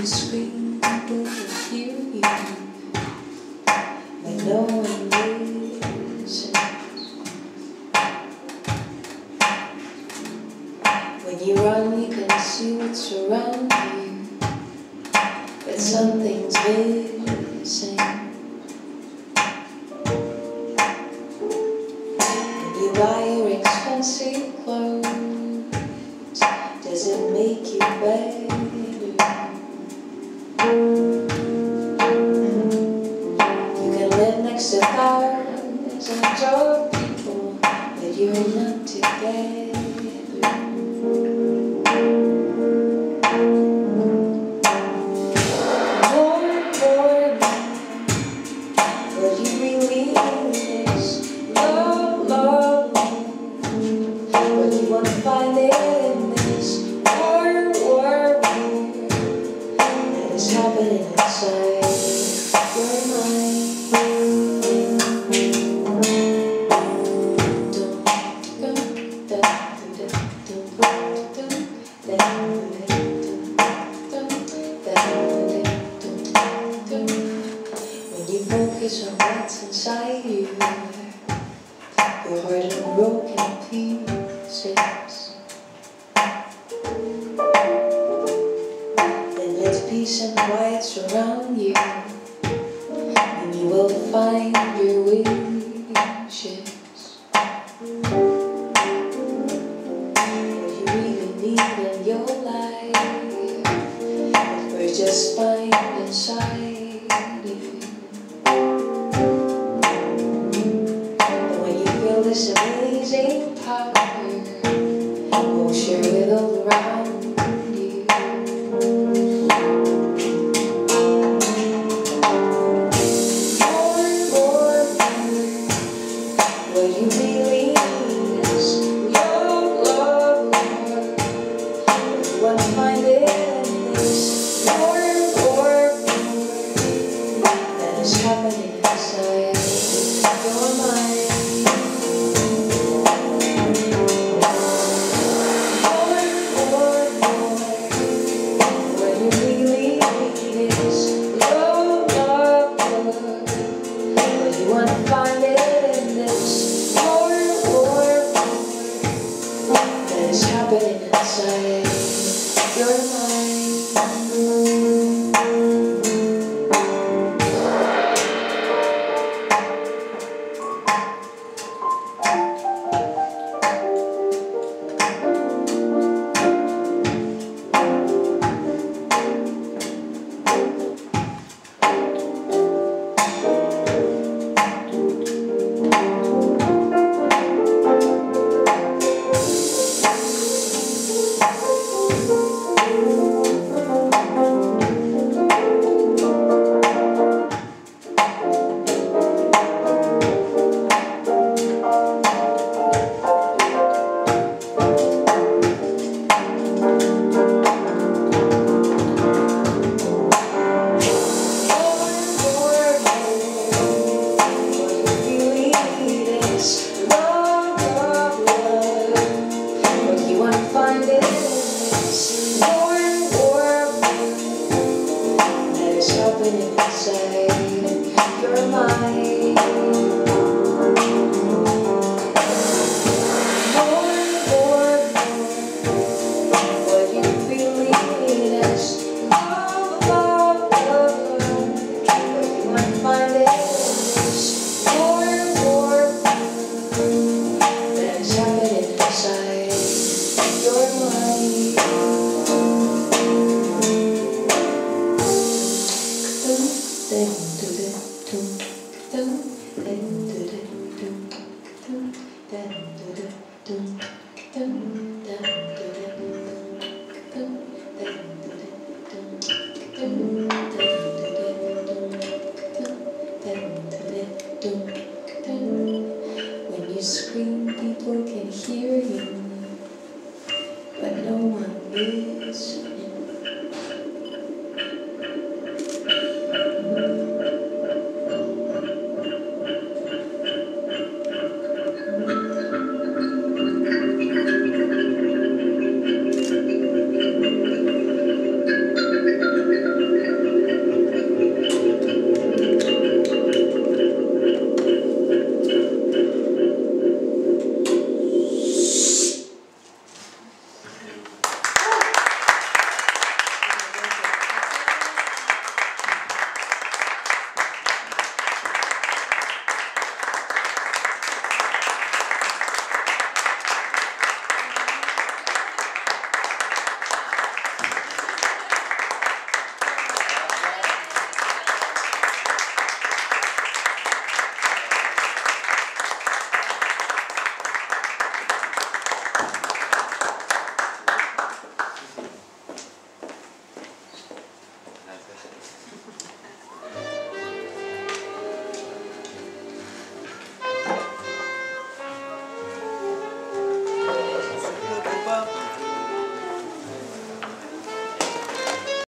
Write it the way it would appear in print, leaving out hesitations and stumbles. you scream, people will hear you. And no one listens. When you run, you can see what's around you, but something's missing. When you buy your expensive clothes, does it make you better? So far as I told people that you're not together. Lord, Lord, what you really need is love, love, love. But you want to find it in this war, war, war that is happening inside your mind. Focus on what's inside you. Your heart is broken pieces. Then let peace and quiet surround you, and you will find your wishes. What you really need in your life, we're just fine inside you. This amazing power we'll share with all around you. More, more, more. What you really need is love, love, love. You want to find it in this more, more, more that is happening inside your mind. Inside your mind, more, more, more. What you really need is love, love, love. But you want to find it is more, more, more that is happening inside your mind. When you scream, people can hear you, but no one listens.